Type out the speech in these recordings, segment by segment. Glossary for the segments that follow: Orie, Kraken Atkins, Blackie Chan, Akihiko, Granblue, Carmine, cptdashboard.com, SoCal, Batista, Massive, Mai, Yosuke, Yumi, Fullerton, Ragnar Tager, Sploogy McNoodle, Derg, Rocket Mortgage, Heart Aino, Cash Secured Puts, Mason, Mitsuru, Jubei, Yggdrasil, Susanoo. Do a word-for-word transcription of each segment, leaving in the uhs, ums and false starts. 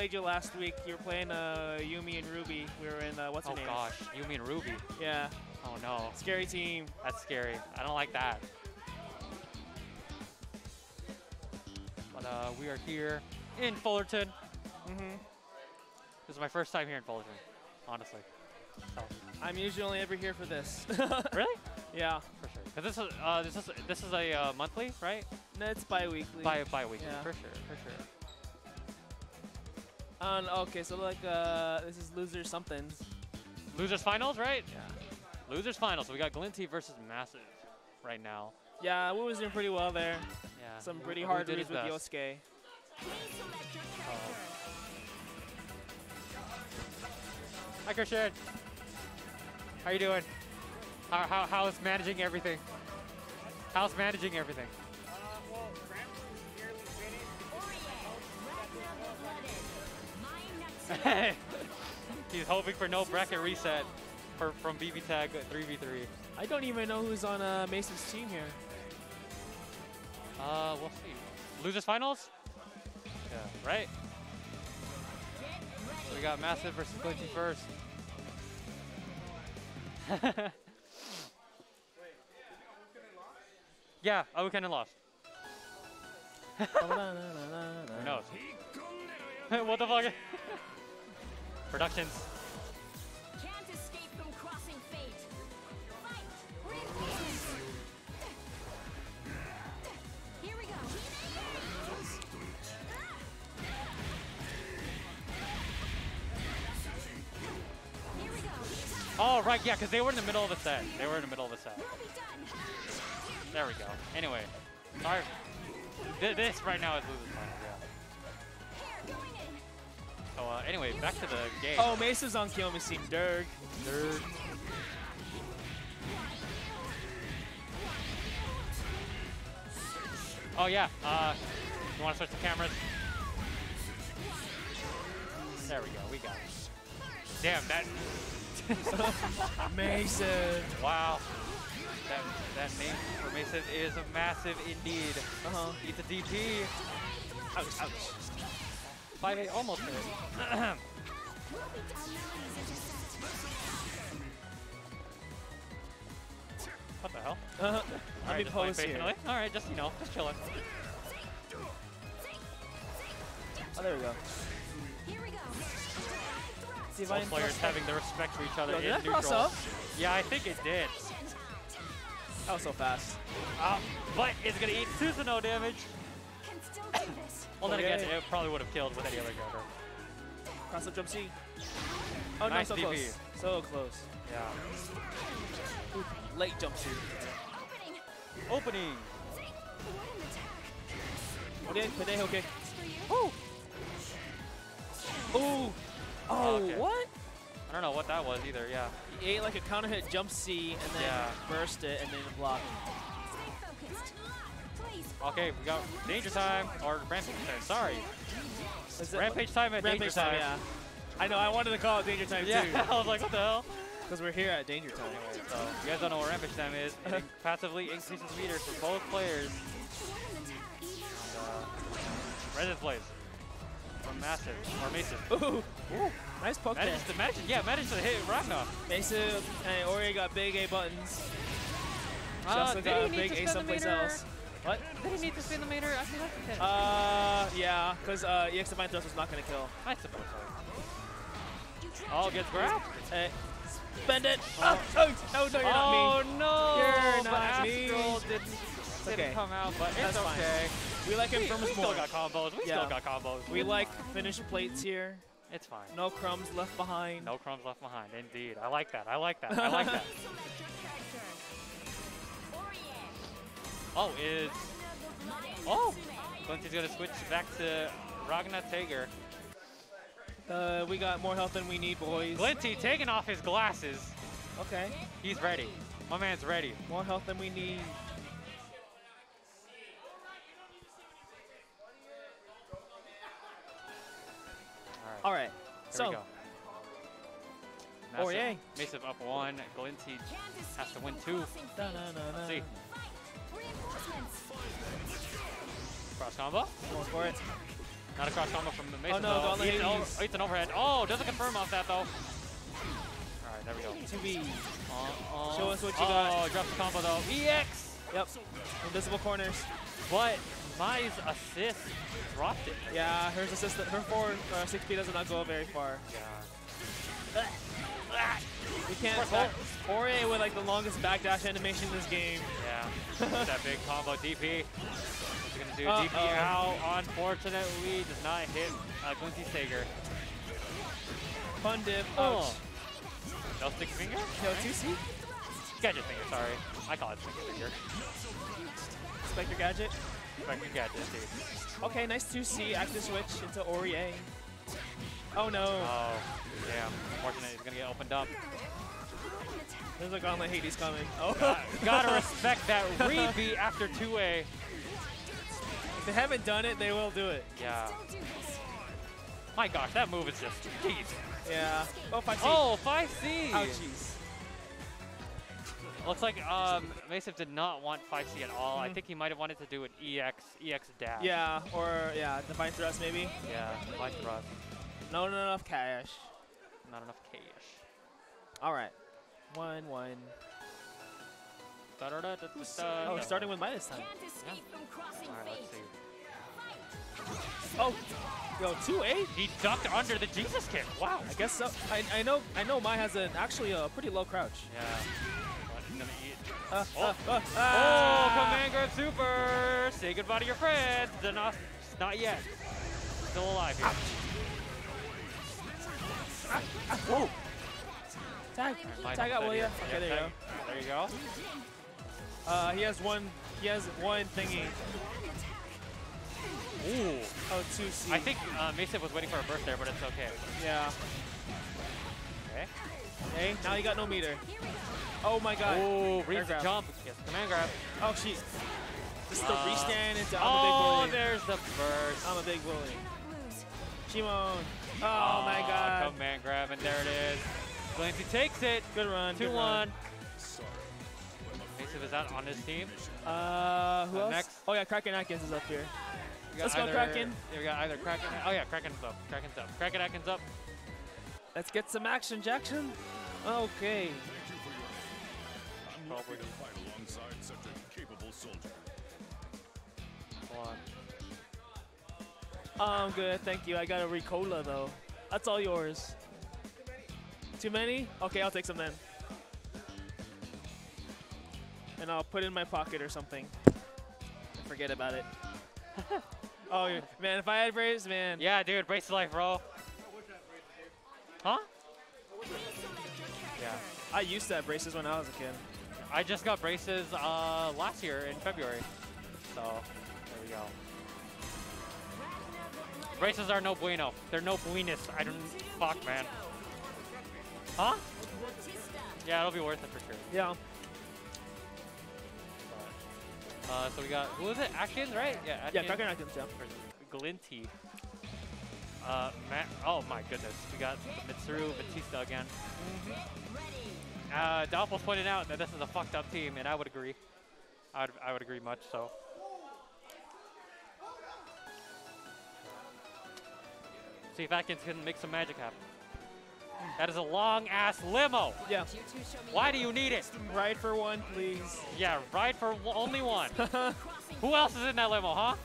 played you last week. You were playing uh, Yumi and Ruby. We were in, uh, what's her oh name? Oh gosh, Yumi and Ruby. Yeah. Oh no. Scary team. That's scary. I don't like that. But uh, we are here in Fullerton. Mm-hmm. This is my first time here in Fullerton, honestly. So. I'm usually only ever here for this. Really? Yeah. For sure. Cause this is uh, this is this is a uh, monthly, right? No, it's bi-weekly. Bi bi-weekly, yeah. For sure, for sure. Um, okay, so like uh, this is loser somethings. Losers finals, right? Yeah. Losers finals. So we got Glinty versus Massive right now. Yeah, we was doing pretty well there. Yeah. Some pretty hard reads with Yosuke. Oh. Hi, Christian. How you doing? How, how, how's managing everything? How's managing everything? Uh, well, Granblue is nearly winning. Orie, Ragna the Bloodedge. He's hoping for no bracket reset for, from B B Tag three v three. I don't even know who's on uh, Mason's team here. Uh, we'll see. Losers finals? Yeah, right? So we got Massive versus Glinty first. Yeah, I would kind of lost. Who knows? What the fuck? Productions. Can't escape from crossing fate. Fight! We're in pieces. Here we go. Here we go. Oh right, yeah, because they were in the middle of a set. They were in the middle of a set. There we go. Anyway, sorry. Th this right now is losing time, yeah. So uh, anyway, back to the game. Oh, Mason's on Kiyomi's team. Derg. Derg. Oh yeah, uh, you wanna switch the cameras? There we go, we got it. Damn, that... Mason! Wow. That, that name for Mason is a massive indeed. Uh-huh. Eat the D P. Ouch, ouch. five eight almost hit. What the hell? Uh-huh. Let right, me pose here. All right, just, you know, just chilling. Oh, there we go. Here we go. See if both players having the respect for each other. Yo, did that cross up? Yeah, I think it did. That was so fast. Uh, but it's going to eat Susanoo damage. Can still do this. Well, okay. Then again, it probably would have killed with any other character. Cross up jump C. Oh, nice, no, so D P. Close. So close. Yeah. Ooh, late jump C. Opening. Opening. What an attack. Okay, Pendejo kick. Ooh. Ooh. Oh, okay. What? I don't know what that was either, yeah. He ate like a counter hit jump C and then yeah. burst it and then block. Okay, we got danger time, or rampage time, sorry. Is rampage time and rampage danger time. time. Yeah. I know, I wanted to call it danger time yeah, too. I was like, what the hell? Because we're here at danger time. Anyway, so you guys don't know what rampage time is. It passively increases meters for both players. Uh, Resident plays. From Massive, or Mason. Ooh, Ooh. Nice poke there. Managed to, manage, yeah, managed to hit Ragnar. Mason and Orie got big A buttons. Uh, Justin got a big A someplace else. What? Did he need to spin the meter? I think that's the Uh, yeah, because uh, E X Divine Thrust was not going to kill. I suppose so. All gets grabbed. Hey, spend it. Oh, oh, oh, no, you're oh, not me. Oh, no. You're not Astral me. Didn't. It's didn't okay. come out, but it's That's okay. Fine. We like Infirmus more. We still got combos. We yeah. still got combos. We like finished plates here. It's fine. No crumbs left behind. No crumbs left behind, indeed. I like that. I like that. I like that. Oh, is... Oh! Glinty's going to switch back to Ragnar Tager. Uh, we got more health than we need, boys. Glinty taking off his glasses. Okay. He's ready. My man's ready. More health than we need. All right, here so we go. Massive, Orie. Massive up one. Glinty has to win two. Da, na, na, Let's see. Cross combo. Going for it. Not a cross combo from the Mason. Oh no, though. Gauntlet Hades. Eats an overhead. Oh, doesn't confirm off that though. Alright, there we go. two B. Uh, uh, Show us what you uh, got. Oh, drops the combo though. E X! Yep. Invisible corners. But Mai's assist dropped it. Yeah, her assist, her forward uh, six P does not go very far. Yeah. We can't. Oh, Orie with like the longest backdash animation in this game. Yeah. That big combo D P. What's he gonna do? Uh, D P uh, out. Unfortunately, does not hit uh, Glinty Tager. Fun dip. Oh. No stick finger? No two C? Gadget finger, sorry. I call it stick finger. Spectre gadget? Spectre gadget, dude. Okay, nice two C. Active switch into Orie. Oh no. Oh, damn. Unfortunately, he's gonna get opened up. There's a Gauntlet Hades coming. Oh. God, gotta respect that rebeat after two A. If they haven't done it, they will do it. Yeah. My gosh, that move is just deep. Yeah. Oh, five C. Oh, five C. Oh, jeez. Looks like um, Massive did not want five C at all. Mm-hmm. I think he might have wanted to do an E X, E X dash. Yeah, or yeah, Divine Thrust maybe. Yeah, Divine Thrust. Not enough cash. Not enough cash. All right. One, one. Da, da, da, da, da, oh, we're starting with Mai this time. Yeah. All right, let's see. Oh, yo, two A? He ducked under the Jesus kick. Wow. I guess so. I, I know I know Mai has an, actually a pretty low crouch. Yeah. Uh, oh, uh, uh, oh ah. Command Grab Super! Say goodbye to your friends. They're not, not yet. Still alive here. Ouch. Ah, ah, oh. Tag, tag out, will ya? Okay, there you go. There you go. Uh, he has one. He has one thingy. Ooh. Oh, two C. I think uh, Mason was waiting for a burst there, but it's okay. Yeah. Okay. Hey, now you got no meter. Oh my God. Oh, reach the jump. Yes, command grab. Oh, she. Just the uh, restand into. Oh, big bully. There's the burst. I'm a big bully. Shimon. Oh, oh my God. Command grab, and there it is. Glinty takes it. Good run. two one. Mason is out on his team. Uh, who uh, else? Next. Oh, yeah, Kraken Atkins is up here. Let's either, go, Kraken. Yeah, we got either Kraken. Oh, yeah, Kraken's up. Kraken's up. Kraken Atkins up. Let's get some action, Jackson. Okay. Thank you for your fight alongside such a capable soldier. Come on. I'm good, thank you. I got a Ricola though. That's all yours. Too many? Okay, I'll take some then. And I'll put it in my pocket or something. And forget about it. Oh man, if I had Braves, man. Yeah, dude, Braves to life, bro. Huh? Yeah. I used to have braces when I was a kid. I just got braces uh, last year in February. So there we go. Braces are no bueno. They're no buenos. I don't. Fuck, man. Huh? Yeah, it'll be worth it for sure. Yeah. Uh, so we got. Who was it? Atkins, right? Yeah, Atkins. Yeah, Kraken Atkins, yeah. Glinty. Uh, Matt. Oh, my goodness. We got Mitsuru, Batista again. Mm-hmm. Uh, Doppel's pointed out that this is a fucked up team, and I would agree. I would, I would agree much, so. See if Atkins can make some magic happen. That is a long-ass limo. Yeah. Why do you need it? Ride for one, please. Yeah, ride for only one. Who else is in that limo, huh?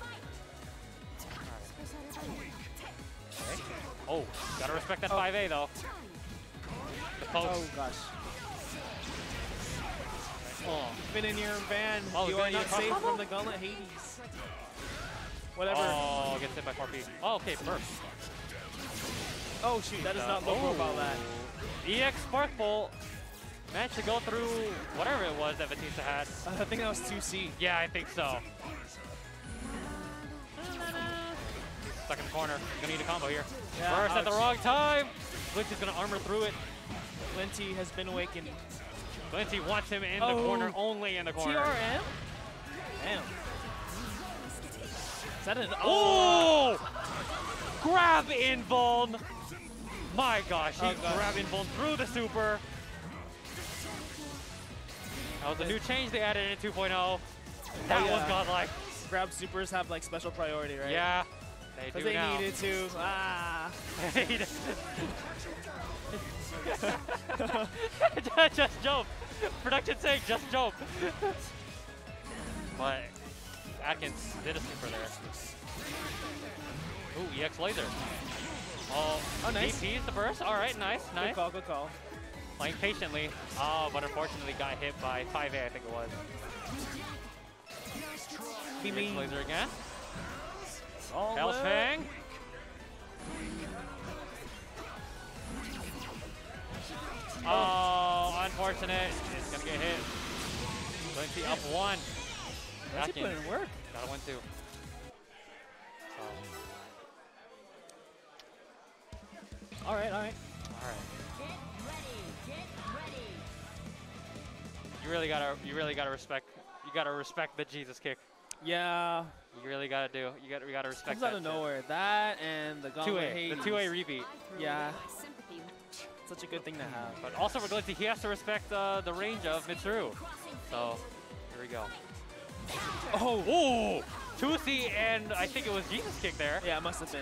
Okay. Oh, gotta respect that oh. five A though. The post. Oh gosh. Oh. Been in your van. Oh, you are not safe combo? From the Gauntlet Hades. Whatever. Oh, gets hit by four P. Oh, okay, burst. Oh shoot, that is uh, not low profile oh. that. E X Spark Bolt managed to go through whatever it was that Batista had. Uh, I think that was two C. Yeah, I think so. Second corner, gonna need a combo here. Yeah, burst ouch. At the wrong time. Glinty is gonna armor through it. Glinty has been awakened. Glinty wants him in oh. the corner, only in the corner. T R M? Damn. Is that an oh! Grab invuln! My gosh, he oh, gosh. grabbed invuln through the super. That was a new change they added in two point oh. That oh, yeah. was godlike. Grab supers have like special priority, right? Yeah. They do they now. Needed to. Ah. Just jump. Production's saying just jump. But Atkins did a super there. Ooh, E X laser. Oh, oh nice. D P's the burst. All right, nice, nice. Good call, good call. Playing patiently. Oh, but unfortunately got hit by five A, I think it was. E X laser again. Hellfang. Oh, unfortunate. It's gonna get hit. Glinty up one. That's put in work. Got a one two. Oh. All right, all right, all right. Get ready, get ready. You really gotta, you really gotta respect. You gotta respect the Jesus kick. Yeah. You really gotta do. You gotta, we gotta respect. Comes that out of shit. Nowhere. That and the two A, the two A repeat. Yeah. Such a good thing to have. But also for Glinty, he has to respect uh, the range of Mitsuru. So here we go. Oh, ooh! two C and I think it was Jesus kick there. Yeah, it must have been.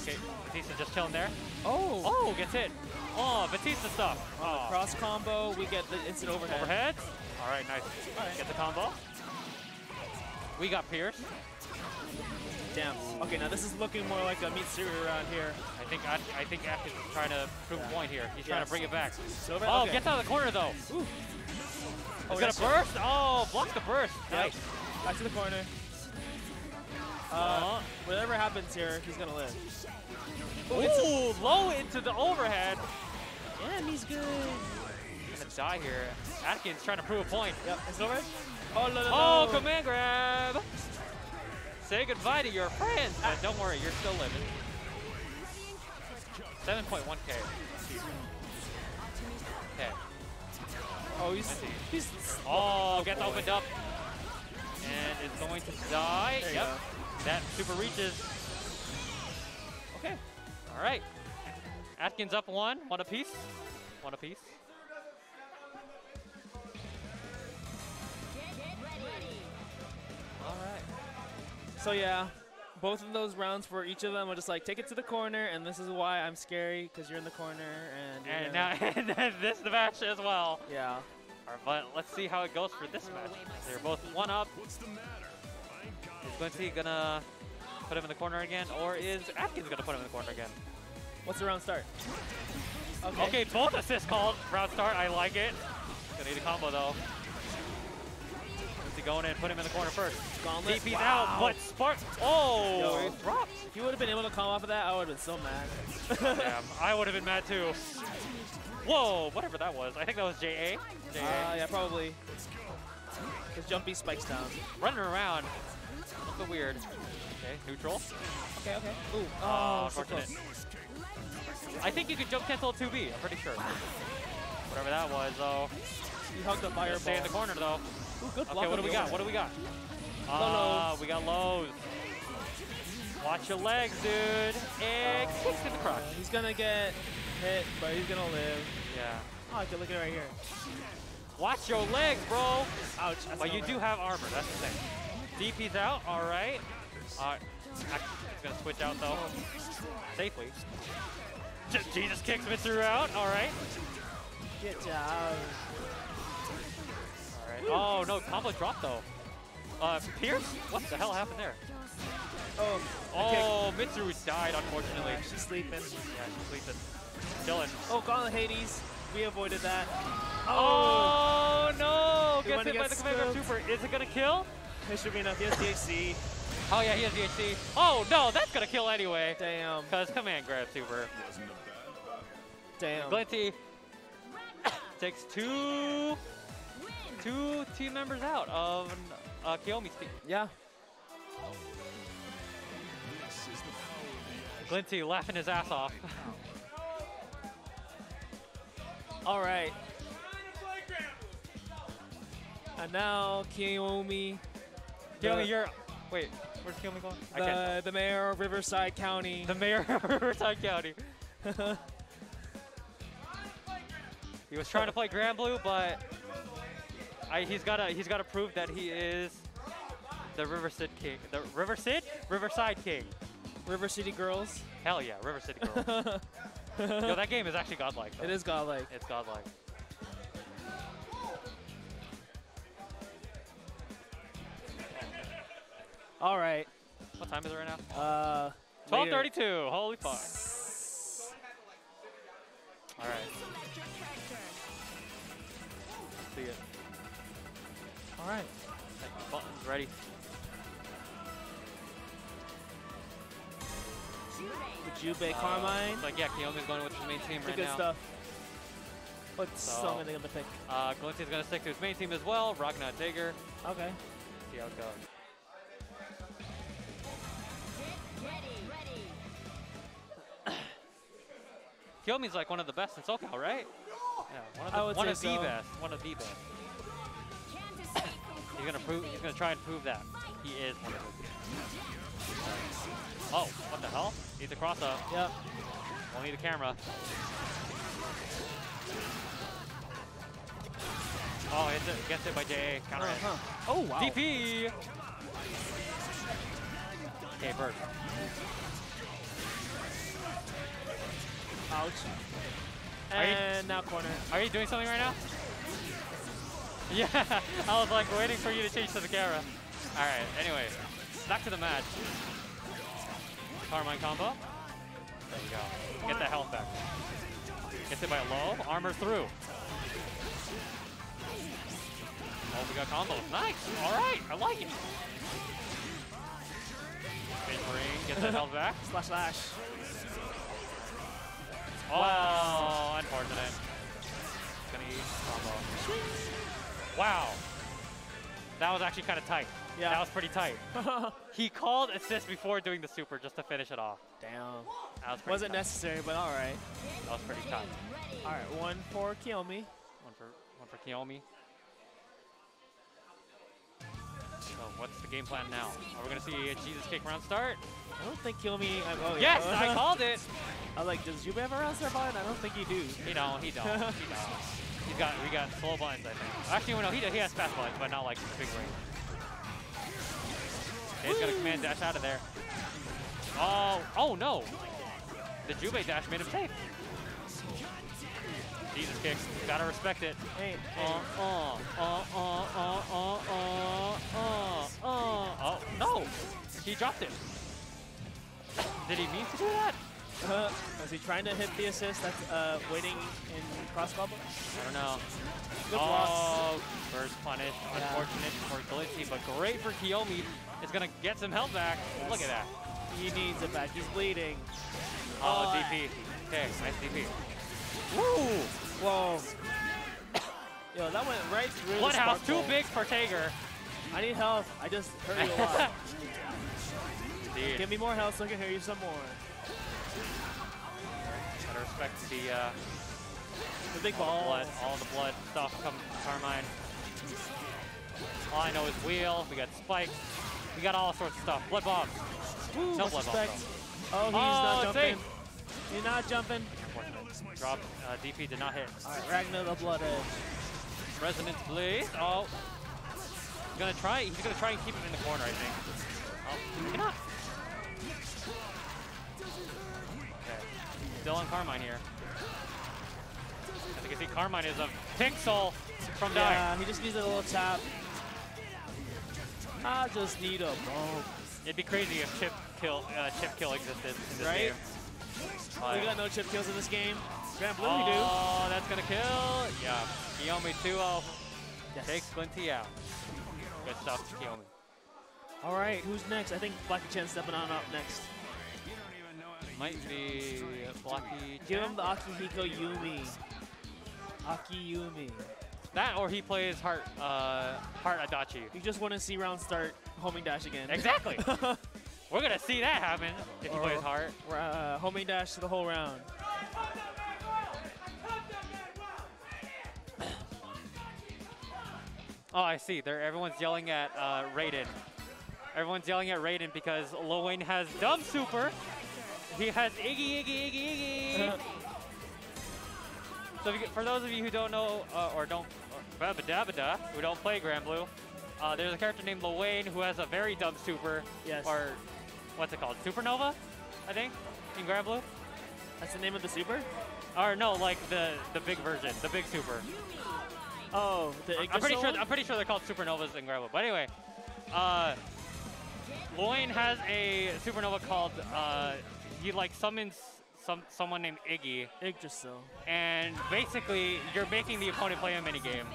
Okay, Batista just chilling there. Oh! Oh, gets hit. Oh, Batista stuff. Oh. Cross combo, we get the instant overhead. Overhead. All right, nice. All right. Get the combo. We got Pierce. Damn. Okay, now this is looking more like a Mitsuru around here. I think I, I think Atkins is trying to prove a yeah. point here. He's yes. trying to bring it back. So bad, oh, okay. Gets out of the corner though. Ooh. Oh, is it a burst? Oh, block the burst. Nice. Yep. Back to the corner. Uh, uh, whatever happens here, he's gonna live. Ooh, low into the overhead. Damn, he's good. He's gonna die here. Atkins trying to prove a point. Yep. Is it over? Oh, no, no, oh no. Command grab. Say goodbye to your friends, but don't worry, you're still living. seven point one K. Okay. Oh, he's, he's oh, gets opened up. And it's going to die. Yep. Go. That super reaches. Okay. All right. Atkins up one. One apiece. One apiece. All right. So, yeah. Both of those rounds for each of them were just like, take it to the corner, and this is why I'm scary, because you're in the corner. And, and now and this is the match as well. Yeah. All right, but let's see how it goes for this match. They're both one up. What's the matter? Is Glinty going to put him in the corner again, or is Atkins going to put him in the corner again? What's the round start? Okay, okay, both assists called. Round start, I like it. Going to need a combo, though. Going in, put him in the corner first. Gauntlet. D P's wow. out, but Spark. Oh, yo, it dropped. If you would have been able to come off of that, I would have been so mad. Damn, I would have been mad too. Whoa, whatever that was. I think that was J A. J A. Uh, yeah, probably. Because Jumpy spikes down. Running around. A little weird. Okay, neutral. Okay, okay. Ooh. Oh, unfortunate. I think you could jump cancel two B, I'm pretty sure. Whatever that was, though. You hugged the fireball. Stay in the corner, though. Ooh, good okay, what do we got? What do we got? Ah, uh, we got lows. Watch your legs, dude. And oh. Kicks in the crotch. He's gonna get hit, but he's gonna live. Yeah. Oh, I can look at it right here. Watch your legs, bro. Ouch. That's but you right. do have armor. That's the thing. D P's out. All right. Uh, he's gonna switch out though. Safely. Just, Jesus kicks Mitsuru out. All right. Get down. Oh no, combo drop though. Uh, Pierce? What the hell happened there? Oh, oh Mitsuru died, unfortunately. Yeah, she's sleeping. Yeah, she's sleeping. Chilling. Oh, Gauntlet Hades. We avoided that. Oh, oh no! Gets hit by the Commander Super. Is it gonna kill? It should be enough. He has D H C. Oh yeah, he has D H C. Oh no, that's gonna kill anyway. Damn. Because Command Grab Super. Damn. Glinty takes two. Two team members out of uh, Kiyomi's team. Yeah. Glinty laughing his ass off. All right. And now Kiyomi. Kiyomi, you're. Wait, where's Kiyomi going? The, I can't. The mayor of Riverside County. The mayor of Riverside County. He was trying to play Granblue, but. I, he's gotta he's gotta prove that he is The River City King. The River City? Riverside King. River City Girls? Hell yeah, River City Girls. Yo, that game is actually godlike, though. It is godlike. It's godlike. All right. What time is it right now? Uh, twelve thirty-two. Holy fuck. All right. See it. All right. Buttons ready. Jubei, uh, Carmine. Like, yeah, Kiyomi's going with his main team right now. Good stuff. What's so many going to pick? Uh, Glinty's going to stick to his main team as well. Ragnar Tager. Okay. See how it goes. Kiyomi's like one of the best in SoCal, right? Yeah, one of the, I would one say of so. the best. One of the best. He's gonna prove. He's gonna try and prove that he is one of the best. Oh, what the hell? Needs a cross up. Yep. Don't need a camera. Oh, hits it. Gets it by J A. Counter hit. Uh -huh. Oh wow. D P. Okay, Bird. Ouch. And you, now corner. Are you doing something right now? Yeah, I was like waiting for you to change to the camera. All right, anyway, back to the match. Carmine combo. There you go. Get the health back. Gets it by low, armor through. Oh, we got combo. Nice, all right, I like it. Big ring, get the health back. Slash, slash. Oh, wow. Unfortunate. Gonna eat combo. Wow. That was actually kind of tight. Yeah. That was pretty tight. He called assist before doing the super just to finish it off. Damn. That was pretty Wasn't tight. necessary, but all right. That was pretty tight. All right, one for Kiyomi. One for one for Kiyomi. So what's the game plan now? Are we gonna see a Jesus kick round start? I don't think Kiyomi. Oh, yes, yeah. I called it. I was like, does Jubei have a round start button? I don't think you do. He don't. He don't. he don't. He's got. We got slow buttons, I think. Actually, no. He he has fast buttons, but not like big ring. He's gonna command dash out of there. Oh, oh no! The Jubei dash made him safe. Jesus kick. Gotta respect it. Hey, hey. Uh, uh, uh, uh, uh, uh, uh, uh, oh, no! He dropped it. Did he mean to do that? Uh, was he trying to hit the assist that's uh, waiting in cross bubble? I don't know. Good oh, blocks. First punish. Yeah. Unfortunate for Glinty, but great for Kiyomi. Is going to get some health back. Yes. Look at that. He needs it back. He's bleeding. Oh, oh D P. Okay, nice D P. Woo! Whoa. Yo, that went right through Blood the house too bowl. big for Tager. I need health. I just hurt you a lot. Dude. Give me more health so I can hear you some more. Gotta respect the, uh, the big all ball. The blood, all the blood stuff coming from Carmine. All I know is wheel. We got spikes. We got all sorts of stuff. Blood bomb. Woo, no blood bomb. Oh, he's oh, not jumping. Safe. He's not jumping. Drop. Uh, D P did not hit. All right, Ragna the Bloodedge. Resonance Blaze. Oh, he's gonna try. He's gonna try and keep him in the corner, I think. Oh, he cannot. Okay. Still on Carmine here. As you can see, Carmine is a pixel from dying. Yeah, he just needs a little tap. I just need a bump. It'd be crazy if chip kill, uh, chip kill existed in this right? game. Oh, we yeah. got no chip kills in this game. Granblue, oh, we do. Oh, that's gonna kill. Yeah. Kiyomi two oh. Yes. Takes Glinty out. Good stuff to Kiyomi. All right, who's next? I think Blackie Chan stepping on up next. Might be Blackie. Give him the Akihiko Yumi. Aki Yumi. That or he plays Heart uh, Heart Adachi. You just want to see round start homing dash again. Exactly. We're going to see that happen if he plays Heart. Uh, homing dash the whole round. Oh, I see. They're, everyone's yelling at uh, Raiden. Everyone's yelling at Raiden because Lowain has dumb super. He has Iggy, Iggy, Iggy, Iggy. So if you, for those of you who don't know uh, or don't, or, who don't play Granblue, Uh, there's a character named Lowain who has a very dumb super. Yes. Or what's it called? Supernova, I think, in Granblue. That's the name of the super? Or no, like the the big version, the big super. Oh, the Yggdrasil I'm pretty sure. One? I'm pretty sure they're called supernovas in Granblue. But anyway, uh, Lowain has a supernova called. Uh, he like summons some someone named Iggy. Yggdrasil. And basically, you're making the opponent play a mini game.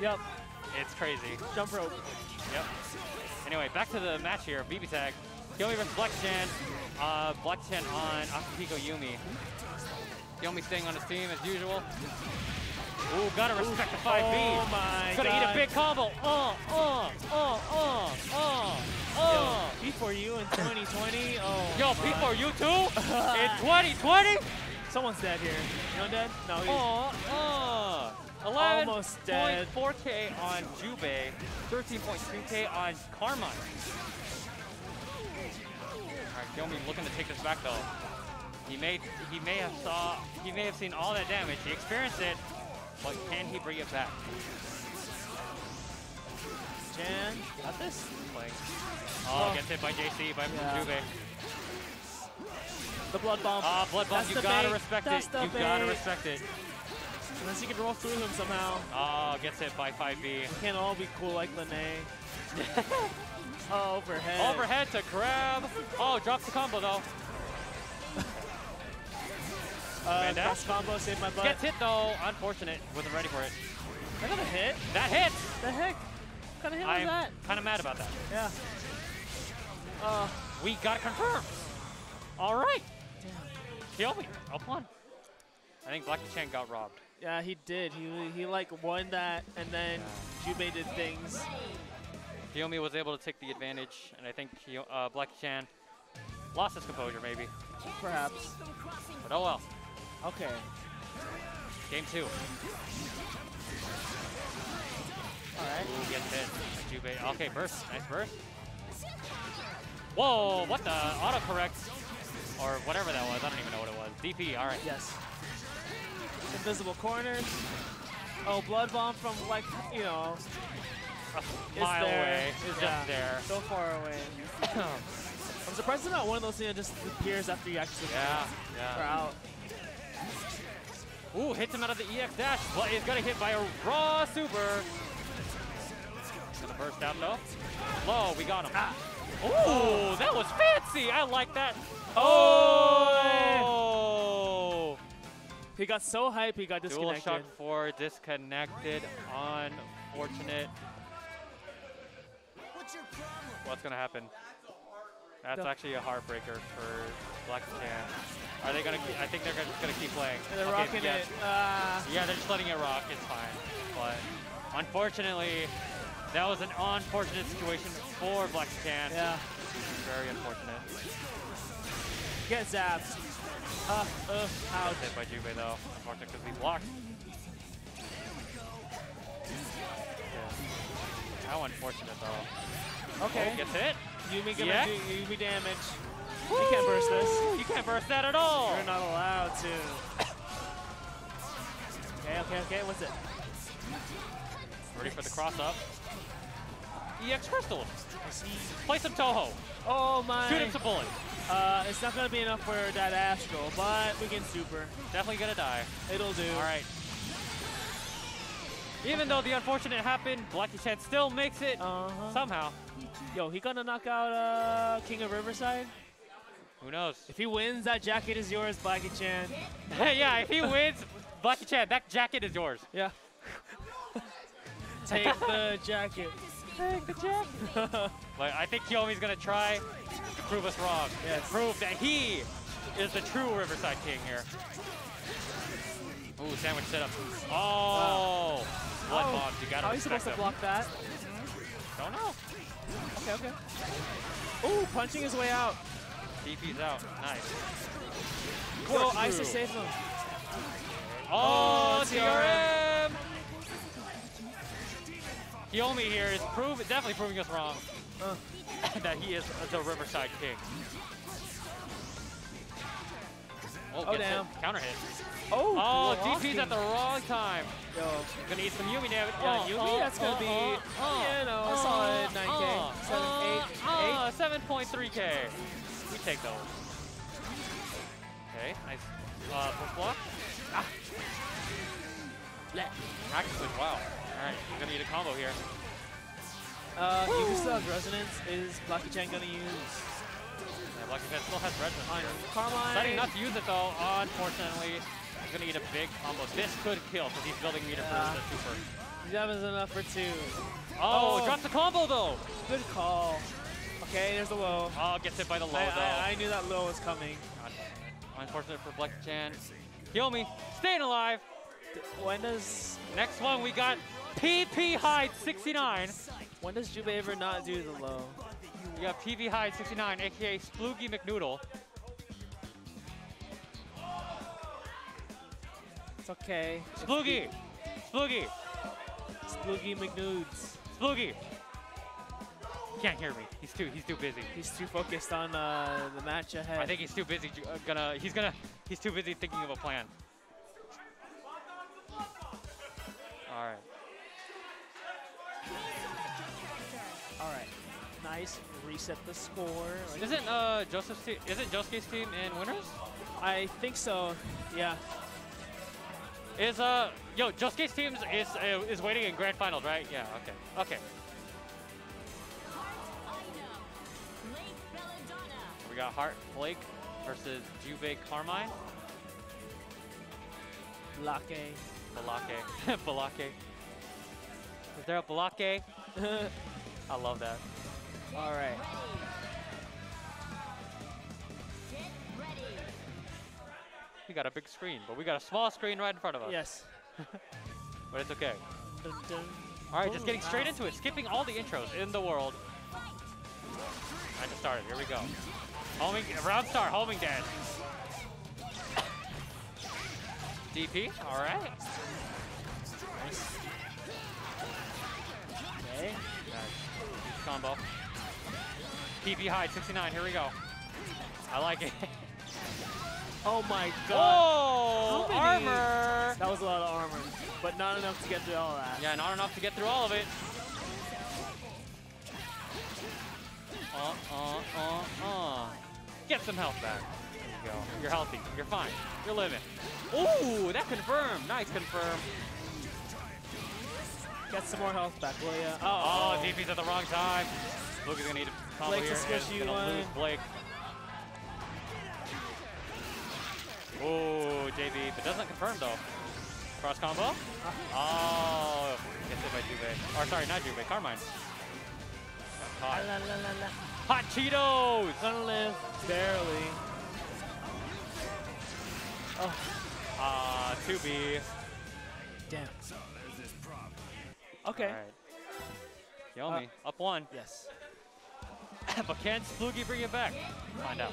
Yep. It's crazy. Jump rope. Yep. Anyway, back to the match here. B B Tag. Kiyomi versus Blackie Chan. Uh, Blackie Chan on Akihiko Yumi. Kiyomi staying on his team as usual. Ooh, gotta respect Ooh. the five B. Oh my Gonna God. eat a big combo. Oh, oh, oh, oh, oh, oh. P four U in twenty twenty. Oh. Yo, P four U too? In twenty twenty? Someone's dead here. You know dead? No, he's. Oh, oh. eleven point four K on Jubei, thirteen point three K on Carmine. Alright, Kiyomi looking to take this back though. He may he may have saw he may have seen all that damage. He experienced it, but can he bring it back? Chan got this? Like, oh, oh, gets hit by J C by yeah. Jubei. The blood bomb. Ah, blood bomb. You gotta respect it. You gotta respect it. Unless he can roll through him somehow. Oh, gets hit by five B. We can't all be cool like Lene. Oh, overhead. Overhead to grab. Oh, drops the combo though. uh, cross combo saved my butt. Gets hit though. Unfortunate. Wasn't ready for it. That got a hit. That hit. The heck? What kind of hit was I'm that? I'm kind of mad about that. Yeah. Uh, we got it confirmed. All right. Kill me. Up one. I think Blackie Chan got robbed. Yeah, he did. He, he like, won that, and then Jubei did things. Kiyomi was able to take the advantage, and I think uh, Blackie Chan lost his composure, maybe. Perhaps. But oh well. Okay. Game two. All right. Ooh, gets hit. Jubei. Okay, burst. Nice burst. Whoa, what the? Autocorrect, or whatever that was. I don't even know what it was. D P, all right. Yes. Invisible corners. Oh, blood bomb from like you know a mile away. It's yeah, just there. So far away. I'm surprised it's not one of those things that just appears after you actually yeah, yeah. are out. Ooh, hits him out of the E X dash, but he's gonna hit by a raw super. It's gonna burst out though. Low, we got him. Ah. Ooh, that was fancy. I like that. Oh. oh. He got so hype, he got disconnected. Dual shock four disconnected. Unfortunate. What's gonna happen? That's no. actually a heartbreaker for Blackie Chan. Are they gonna? Keep, I think they're just gonna keep playing. And they're okay, rocking yes. it. Uh. Yeah, they're just letting it rock. It's fine. But unfortunately, that was an unfortunate situation for Blackie Chan. Yeah. Very unfortunate. Get zapped. Uh, uh, ouch. Hit by Jubei though, unfortunately, because he blocked. Yeah. How unfortunate though. Okay. Oh, gets hit. Yumi gonna yeah. do Yumi damage. Woo! You can't burst this. You can't burst that at all. You're not allowed to. Okay, okay, okay. What's it? Ready for the cross up. E X Crystal. Play some Toho. Oh my. Shoot him some bullets. Uh, it's not going to be enough for that Astral, but we can super. Definitely going to die. It'll do. All right. Even though the unfortunate happened, Blackie Chan still makes it uh-huh. somehow. Yo, he going to knock out uh, King of Riverside? Who knows? If he wins, that jacket is yours, Blackie Chan. Yeah, if he wins, Blackie Chan, that jacket is yours. Yeah. Take the jacket. Take the jacket. Like, I think Kiyomi's going to try to prove us wrong. Yes. Prove that he is the true Riverside King here. Ooh, sandwich setup. Oh, wow. Blood oh. bombs. You gotta. How are you supposed them. to block that? Mm-hmm. Don't know. Okay, okay. Ooh, punching his way out. D P's out. Nice. Go ice to save him. Oh, T R M. Kiyomi here is prove definitely proving us wrong. Uh. that he is the Riverside King. Oh, oh damn. Hit. Counter hit. Oh, oh D P's at the wrong time. Yo. Gonna eat some Yumi damage. Yeah, oh, Yumi, oh, that's gonna oh, be, oh, you know, oh, solid nine K. Oh, seven, eight, eight, seven point three K. We take those. Okay, nice. Uh, push block. Ah. Action switch, wow. Alright, I'm gonna need a combo here. Uh, Woo! He still has Resonance. Is Blackie Chan gonna use? Yeah, Blackie Chan still has Resonance on Carmine. Deciding not to use it though, unfortunately. He's gonna need a big combo. This could kill, because he's building meter yeah. for the super. He has enough for two. Oh, oh, drops the combo though! Good call. Okay, there's the low. Oh, gets hit by the low I, though. I, I knew that low was coming. Unfortunate for Blackie Chan. Kiyomi, staying alive! When does... Next one, we got P P Hyde sixty-nine. When does Jubei ever not do the low? We got P P Hyde sixty-nine, a k a. Sploogy McNoodle. It's okay. Sploogy! Sploogy! Sploogy McNoods. Sploogy! Can't hear me. He's too. He's too busy. He's too focused on uh, the match ahead. I think he's too busy. Uh, gonna. He's gonna. He's too busy thinking of a plan. All right. All right. Nice. Reset the score. Like isn't uh Joseph's team? Isn't Josuke's team in winners? I think so. Yeah. Is uh yo Josuke's team is uh, is waiting in grand finals, right? Yeah. Okay. Okay. We got Heart Blake versus Jubei Carmine. Blake. Blake. Blake. Is there a Blake? I love that. All right. Get ready. We got a big screen, but we got a small screen right in front of us. Yes. But it's okay. Dun, dun. All right, Ooh, just getting straight wow. into it, skipping all the intros in the world. I just started. Here we go. Homing, round star, homing dash. D P, all right. Nice. Okay. Nice. Combo. P P hide, sixty-nine, here we go. I like it. Oh my god. Oh, armor. That was a lot of armor, but not enough to get through all of that. Yeah, not enough to get through all of it. Uh, uh, uh, uh. Get some health back. There you go. You're healthy. You're fine. You're living. Ooh, that confirmed. Nice confirm. Get some more health back, will ya? Uh-oh. Oh, D P's at the wrong time. Luke is gonna need a combo Blake's here. Blake's gonna one. lose Blake. Ooh, J B, but doesn't confirm though. Cross combo. Oh, gets hit by Jubei. Or sorry, not Jubei. Carmine. Hot. La, la, la, la. Hot Cheetos! Gonna live. Barely. Oh. Ah, uh, two B. Damn. Okay. All right. Yomi, uh, up one. Yes. But can Sploogy bring it back? Find out.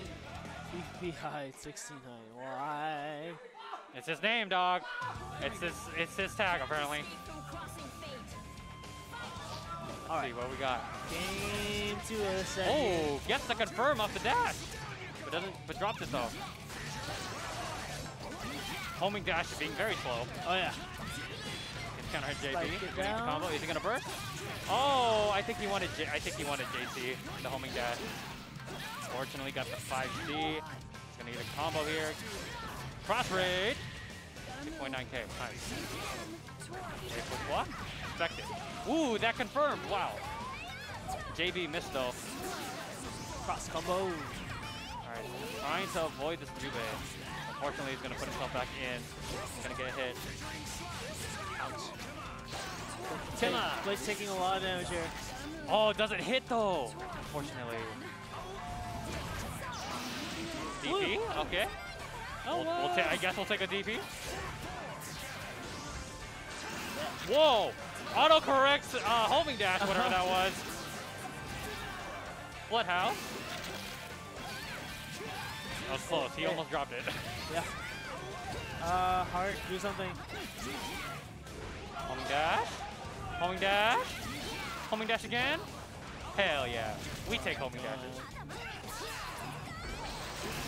B B I sixty-nine. Why? It's his name, dog. It's his, it's his tag, apparently. All right, see what we got. Game to a second. Oh, gets the confirm off the dash, but doesn't, but drops it though. Homing dash is being very slow. Oh yeah. It's counter hit J B. He's gonna hit the combo. Is he gonna burst? Oh, I think he wanted. J I think he wanted J C. The homing dash. Fortunately, got the five C. He's gonna get a combo here. Cross raid. six point nine K. Nice. Okay, push block. Effective. Ooh, that confirmed. Wow. J B missed though. Cross combo. All right, trying to avoid this Jubei. Unfortunately, he's gonna put himself back in. He's gonna get hit. Ouch. Come on. Blake's taking a lot of damage here. Oh, it doesn't hit though. Unfortunately. D P. Okay. We'll, we'll I guess we'll take a D P. Whoa! Auto corrects uh, homing dash, whatever that was. What house? That was close. He almost dropped it. Yeah. Uh, Heart, do something. Homing dash. Homing dash. Homing dash again. Hell yeah. We take homing dashes.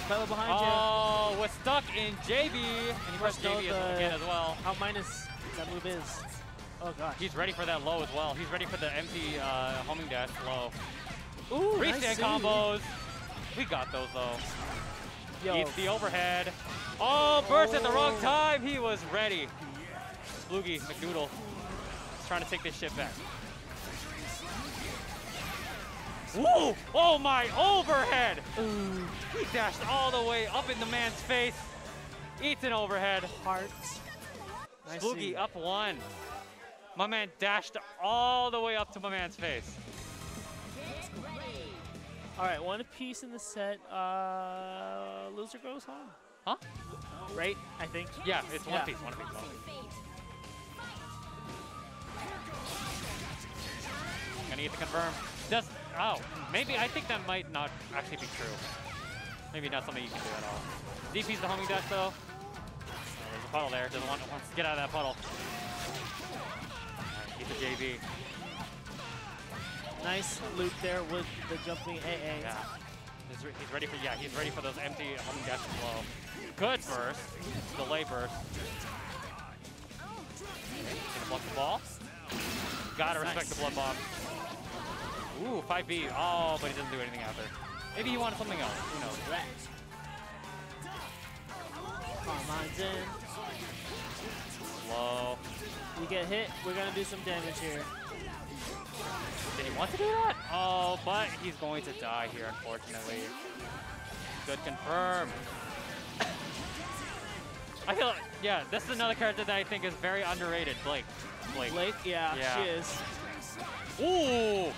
Fellow behind you. Oh, we're stuck in J B. And he pressed J B again as well. How minus that move is. Oh, gosh. He's ready for that low as well. He's ready for the empty uh, homing dash low. Ooh, Three nice stand combos. We got those, though. Yo. Eats the overhead. Oh, burst oh. at the wrong time. He was ready. Sploogy McNoodle is trying to take this shit back. Woo! Oh my, overhead! Ooh. He dashed all the way up in the man's face. Eats an overhead. Hearts. Nice Sploogy up one. My man dashed all the way up to my man's face. All right, one apiece in the set. Uh, loser goes home. Huh? Right, I think. Yeah, it's one yeah. piece, one piece. One piece. Gonna need to confirm. Does, oh, maybe, I think that might not actually be true. Maybe not something you can do at all. D P's the homing dash though. There's a puddle there, doesn't want, wants to get out of that puddle. Right, get the J B. Nice loop there with the jumping A A. Yeah. He's, re he's ready for yeah. He's ready for those empty homing dashes low. Good burst, delay burst. Okay, gonna block the ball. Gotta That's respect nice. the blood bomb. Ooh, five B. Oh, but he doesn't do anything after. Maybe he wanted something else. Who knows? Carmine's in. Slow. We get hit. We're gonna do some damage here. Did he want to do that? Oh, but he's going to die here, unfortunately. Good confirm. I feel like, yeah, this is another character that I think is very underrated. Blake. Blake, Blake? Yeah, yeah, she is. Ooh,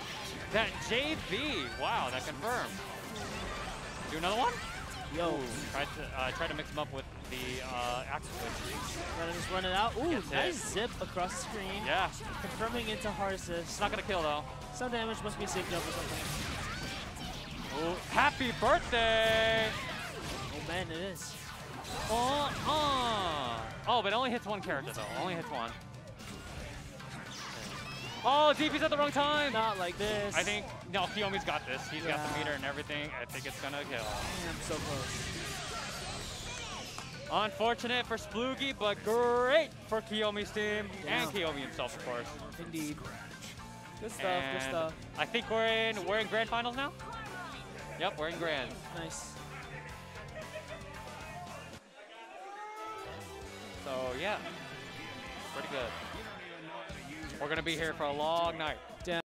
that J B. Wow, that confirmed. Do another one? Yo. Try to, uh, try to mix him up with the uh, active switch. Let him just run it out. Ooh, Gets nice hit. zip across the screen. Yeah. Confirming into hard assist. It's not going to kill, though. Some damage must be saved up or something. Ooh, happy birthday! Oh, man, it is. Oh, oh. Oh, but it only hits one character, though. Only hits one. Oh, D P's at the wrong time. Not like this. I think, no, Kiyomi's got this. He's yeah. got the meter and everything. I think it's gonna kill. Damn, so close. Unfortunate for Sploogy, but great for Kiyomi's team. Damn. And Kiyomi himself, of course. Indeed. Good stuff, and good stuff. I think we're in, we're in grand finals now? Yep, we're in grand. Nice. So, yeah, pretty good. We're going to be here for a long night.